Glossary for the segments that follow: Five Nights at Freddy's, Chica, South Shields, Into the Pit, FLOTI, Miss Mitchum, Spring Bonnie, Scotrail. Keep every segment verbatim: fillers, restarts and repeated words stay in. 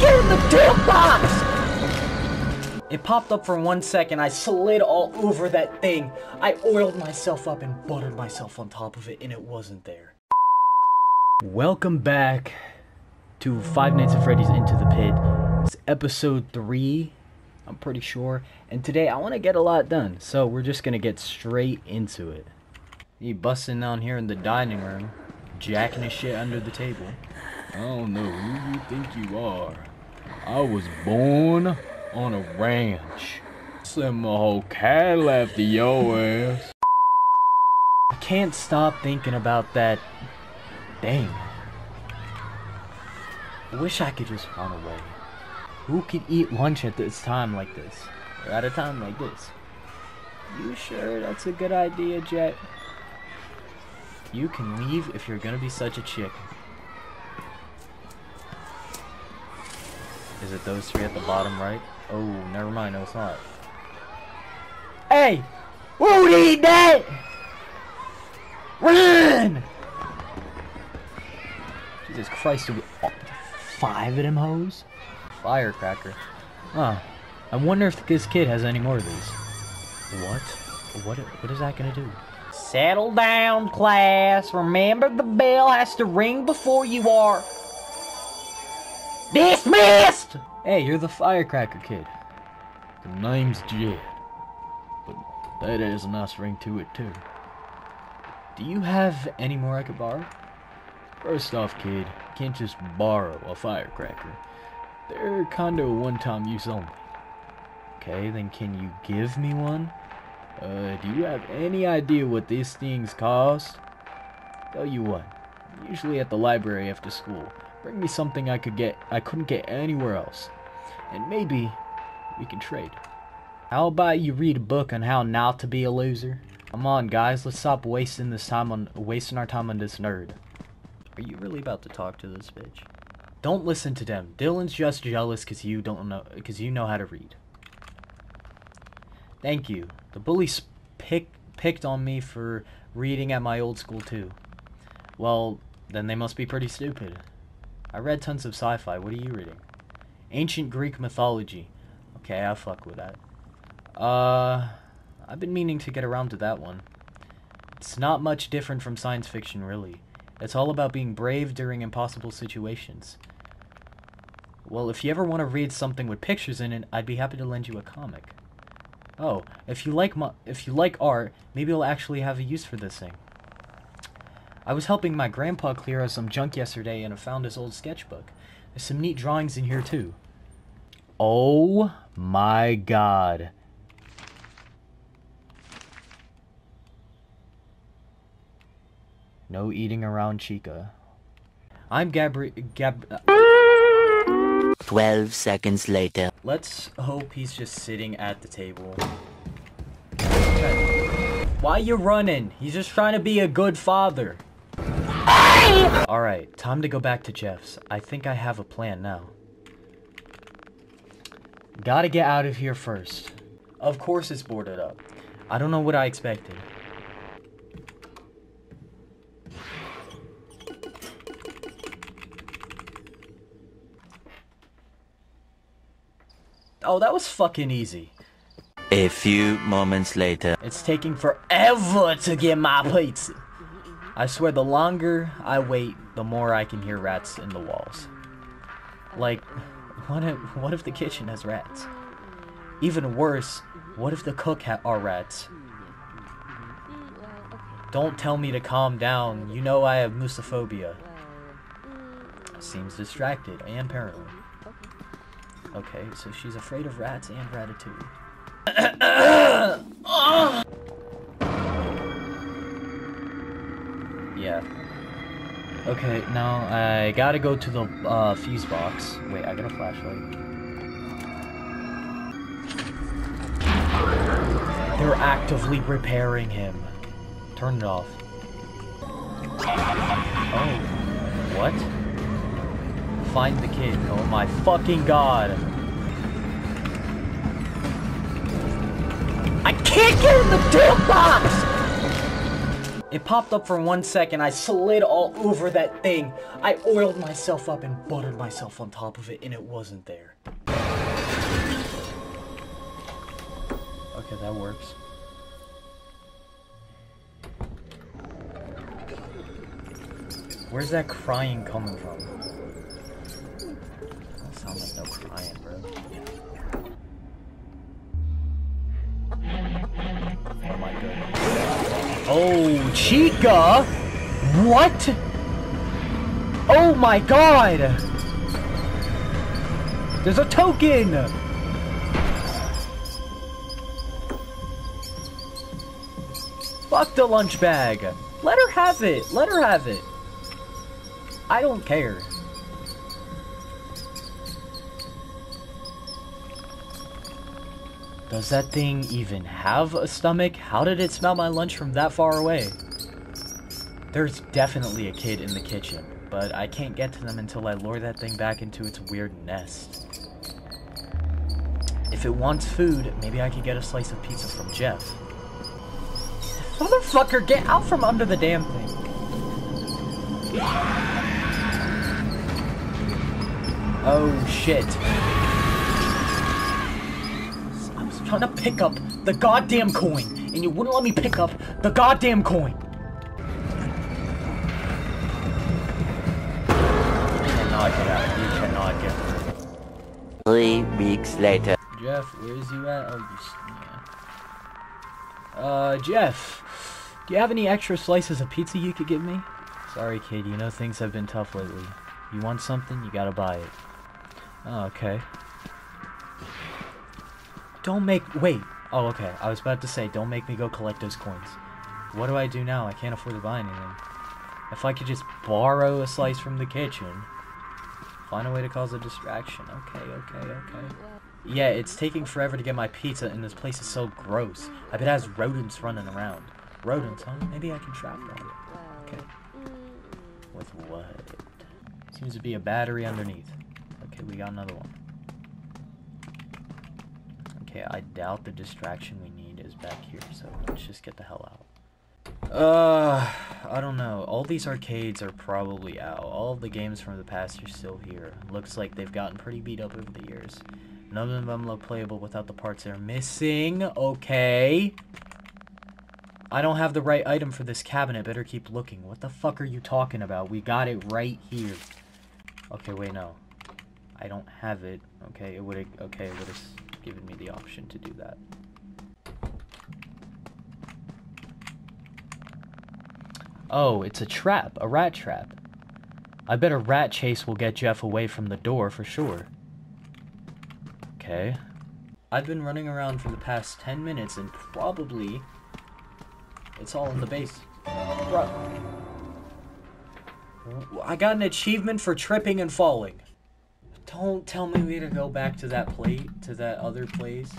Get in the damn box! It popped up for one second. I slid all over that thing. I oiled myself up and buttered myself on top of it, and it wasn't there. Welcome back to Five Nights at Freddy's Into the Pit. It's episode three, I'm pretty sure. And today I want to get a lot done, so we're just going to get straight into it. He busting down here in the dining room, jacking his shit under the table. I don't know who you think you are. I was born on a ranch. Sent my whole cattle after your ass. I can't stop thinking about that thing. I wish I could just run away. Who could eat lunch at this time like this? Or at a time like this? You sure that's a good idea, Jet? You can leave if you're gonna be such a chick. Is it those three at the bottom right? Oh, never mind. No, it's not. Hey! Who did that? Run! Jesus Christ, we... oh, five of them hoes? Firecracker. Huh. I wonder if this kid has any more of these. What? What, what is that gonna do? Settle down, class. Remember, the bell has to ring before you are... dismissed! Hey, you're the firecracker kid. The name's Jed. But that has a nice ring to it, too. Do you have any more I could borrow? First off, kid, you can't just borrow a firecracker. They're kinda one-time use only. Okay, then can you give me one? Uh, do you have any idea what these things cost? Tell you what, usually at the library after school. Bring me something I could get I couldn't get anywhere else. And maybe we can trade. How about you read a book on how not to be a loser? Come on guys, let's stop wasting this time on wasting our time on this nerd. Are you really about to talk to this bitch? Don't listen to them. Dylan's just jealous cause you don't know cause you know how to read. Thank you. The bullies pick picked on me for reading at my old school too. Well, then they must be pretty stupid. I read tons of sci-fi. What are you reading? Ancient Greek mythology. Okay, I fuck with that. Uh, I've been meaning to get around to that one. It's not much different from science fiction, really. It's all about being brave during impossible situations. Well, if you ever want to read something with pictures in it, I'd be happy to lend you a comic. Oh, if you like mo- if you like art, maybe I'll actually have a use for this thing. I was helping my grandpa clear out some junk yesterday and I found his old sketchbook. There's some neat drawings in here too. Oh my god. No eating around Chica. I'm Gabri- Gab- twelve seconds later. Let's hope he's just sitting at the table. Why you running? He's just trying to be a good father. Alright, time to go back to Jeff's. I think I have a plan now. Gotta get out of here first. Of course it's boarded up. I don't know what I expected. Oh, that was fucking easy. A few moments later. It's taking forever to get my pizza. I swear, the longer I wait, the more I can hear rats in the walls. Like, what if, what if the kitchen has rats? Even worse, what if the cook ha are rats? Don't tell me to calm down. You know I have musophobia. Seems distracted and paranoid. Okay, so she's afraid of rats and ratatouille. Yeah. Okay, now I gotta go to the uh, fuse box. Wait, I got a flashlight. They're actively repairing him. Turn it off. Oh, what? Find the kid. Oh my fucking god. I can't get in the damn box! It popped up for one second. I slid all over that thing. I oiled myself up and buttered myself on top of it, and it wasn't there. Okay, that works. Where's that crying coming from? That sounds like no crying, bro. Oh my goodness. Oh, Chica! What? Oh my god! There's a token! Fuck the lunch bag! Let her have it! Let her have it! I don't care. Does that thing even have a stomach? How did it smell my lunch from that far away? There's definitely a kid in the kitchen, but I can't get to them until I lure that thing back into its weird nest. If it wants food, maybe I could get a slice of pizza from Jeff. Motherfucker, get out from under the damn thing. Oh shit. Trying to pick up the goddamn coin, and you wouldn't let me pick up the goddamn coin. You cannot get out. You cannot get out. Three weeks later. Jeff, where is you at? Oh, you. Yeah. Uh, Jeff, do you have any extra slices of pizza you could give me? Sorry, kid. You know things have been tough lately. You want something? You gotta buy it. Oh, okay. Don't make... Wait. Oh, okay. I was about to say, don't make me go collect those coins. What do I do now? I can't afford to buy anything. If I could just borrow a slice from the kitchen. Find a way to cause a distraction. Okay, okay, okay. Yeah, it's taking forever to get my pizza, and this place is so gross. I bet it has rodents running around. Rodents, huh? Maybe I can trap them. Okay. With what? Seems to be a battery underneath. Okay, we got another one. Okay, I doubt the distraction we need is back here, so let's just get the hell out. Uh, I don't know. All these arcades are probably out. All of the games from the past are still here. Looks like they've gotten pretty beat up over the years. None of them look playable without the parts they're missing. Okay. I don't have the right item for this cabinet. Better keep looking. What the fuck are you talking about? We got it right here. Okay, wait, no. I don't have it. Okay, it would've... Okay, it would've... given me the option to do that. Oh, it's a trap, a rat trap. I bet a rat chase will get Jeff away from the door for sure. Okay. I've been running around for the past ten minutes and probably it's all in the base. Bro. I got an achievement for tripping and falling. Don't tell me we had to go back to that plate, to that other place.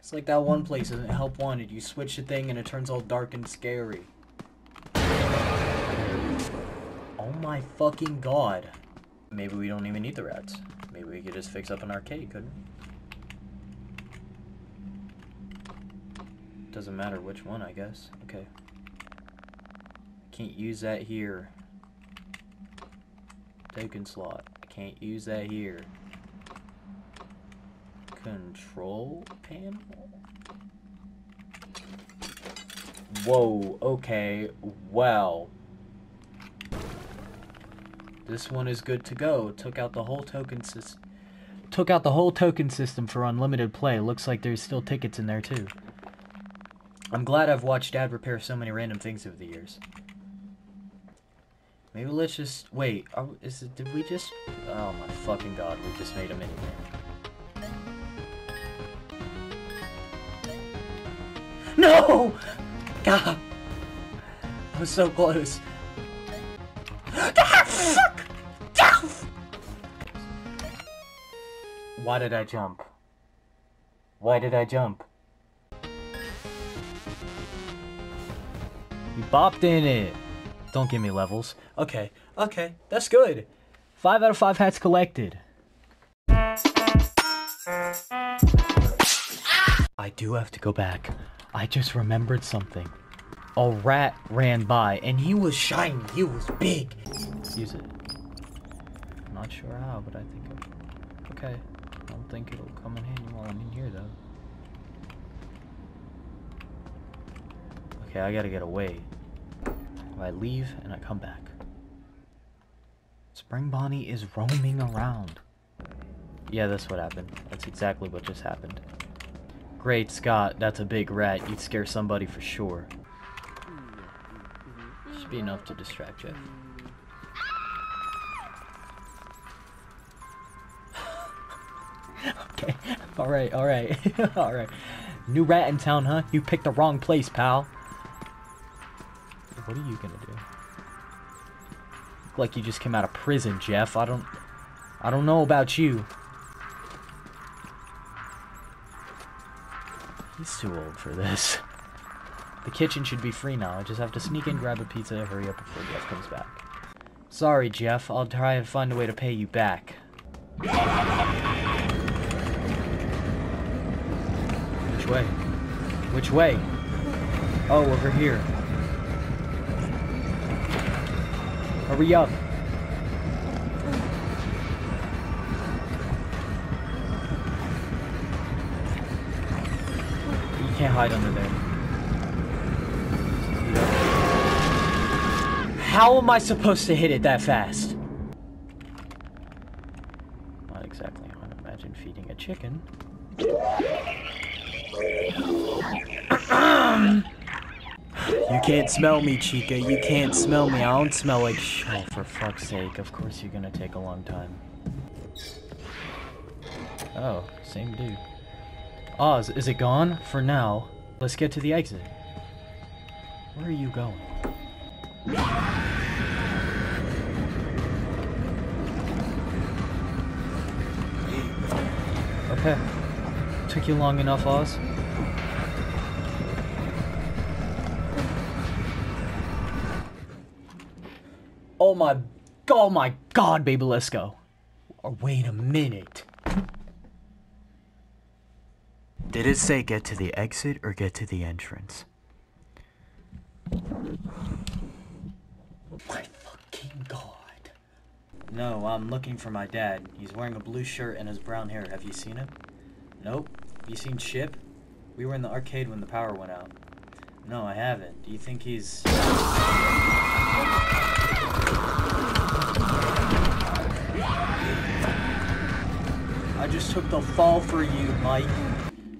It's like that one place isn't help wanted. You switch the thing and it turns all dark and scary. Oh my fucking god. Maybe we don't even need the rats. Maybe we could just fix up an arcade, couldn't we? Doesn't matter which one, I guess. Okay. Can't use that here. Token slot. Can't use that here. Control panel? Whoa, okay, wow. This one is good to go. Took out the whole token system. Took out the whole token system for unlimited play. Looks like there's still tickets in there too. I'm glad I've watched Dad repair so many random things over the years. Maybe let's just wait. Are, is it? Did we just? Oh my fucking god! We just made a mini man. No! God! I was so close. Ah, fuck! Ah! Why did I jump? Why did I jump? You bopped in it. Don't give me levels. Okay, okay, that's good. Five out of five hats collected. I do have to go back. I just remembered something. a rat ran by, and he was shiny. He was big. Let's use it. I'm not sure how, but I think it'll... Okay. I don't think it'll come in handy while I'm in here, though. Okay, I gotta get away. If I leave and I come back. Spring Bonnie is roaming around. Yeah, that's what happened. That's exactly what just happened. Great Scott, that's a big rat. You'd scare somebody for sure. Should be enough to distract you. Okay, alright, alright, alright. New rat in town, huh? You picked the wrong place, pal. What are you gonna do? Look like you just came out of prison, Jeff. I don't... I don't know about you. He's too old for this. The kitchen should be free now. I just have to sneak in, grab a pizza, and hurry up before Jeff comes back. Sorry, Jeff. I'll try and find a way to pay you back. Which way? Which way? Oh, over here. Hurry up. You can't hide under there. How am I supposed to hit it that fast? Not exactly how I'd imagine feeding a chicken. You can't smell me, Chica. You can't smell me. I don't smell like sh- Oh, for fuck's sake. Of course you're gonna take a long time. Oh, same dude. Oz, is it gone? For now, let's get to the exit. Where are you going? Okay. Took you long enough, Oz. Oh my... Oh my god, baby, let's go. Oh, wait a minute. Did it say get to the exit or get to the entrance? My fucking god. No, I'm looking for my dad. He's wearing a blue shirt and his brown hair. Have you seen him? Nope. You seen Chip? We were in the arcade when the power went out. No, I haven't. Do you think he's... I just took the fall for you, Mike.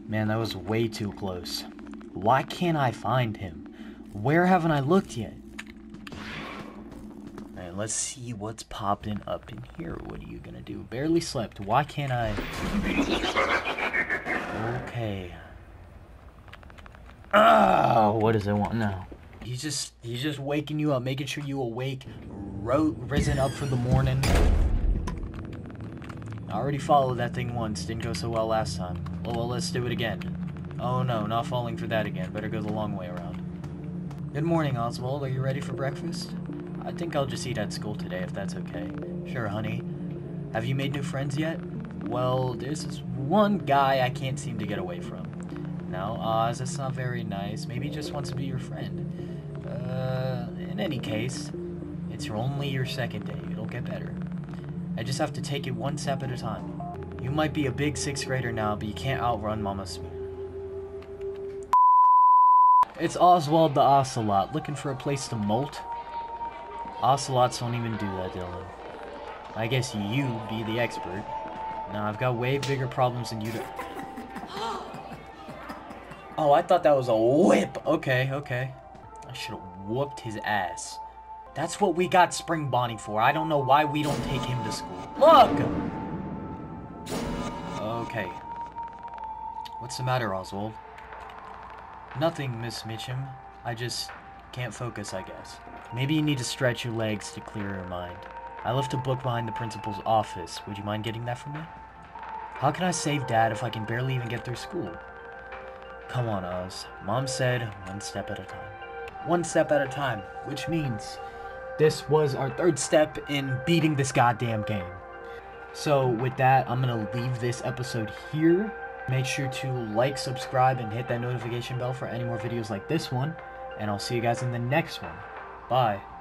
Man, that was way too close. Why can't I find him? Where haven't I looked yet? Alright, let's see what's popping up in here. What are you gonna do? Barely slept. Why can't I... Okay. Oh, what does it want now? He's just, he's just waking you up, making sure you awake, ro- risen up for the morning. I already followed that thing once. Didn't go so well last time. Well, well, let's do it again. Oh no, not falling for that again. Better go the long way around. Good morning, Oswald. Are you ready for breakfast? I think I'll just eat at school today, if that's okay. Sure, honey. Have you made new friends yet? Well, there's this one guy I can't seem to get away from. No, Oz, that's not very nice. Maybe he just wants to be your friend. Uh, in any case, it's only your second day. It'll get better. I just have to take it one step at a time. You might be a big sixth grader now, but you can't outrun Mama Smith. It's Oswald the Ocelot, looking for a place to molt. Ocelots don't even do that, Dylan. I guess you'd be the expert. Now I've got way bigger problems than you to... Oh, I thought that was a whip! Okay, okay. I should've whooped his ass. That's what we got Spring Bonnie for. I don't know why we don't take him to school. Look! Okay. What's the matter, Oswald? Nothing, Miss Mitchum. I just can't focus, I guess. Maybe you need to stretch your legs to clear your mind. I left a book behind the principal's office. Would you mind getting that for me? How can I save Dad if I can barely even get through school? Come on, Oz. Mom said one step at a time. One step at a time, which means... This was our third step in beating this goddamn game. So with that, I'm going to leave this episode here. Make sure to like, subscribe, and hit that notification bell for any more videos like this one. and I'll see you guys in the next one. Bye.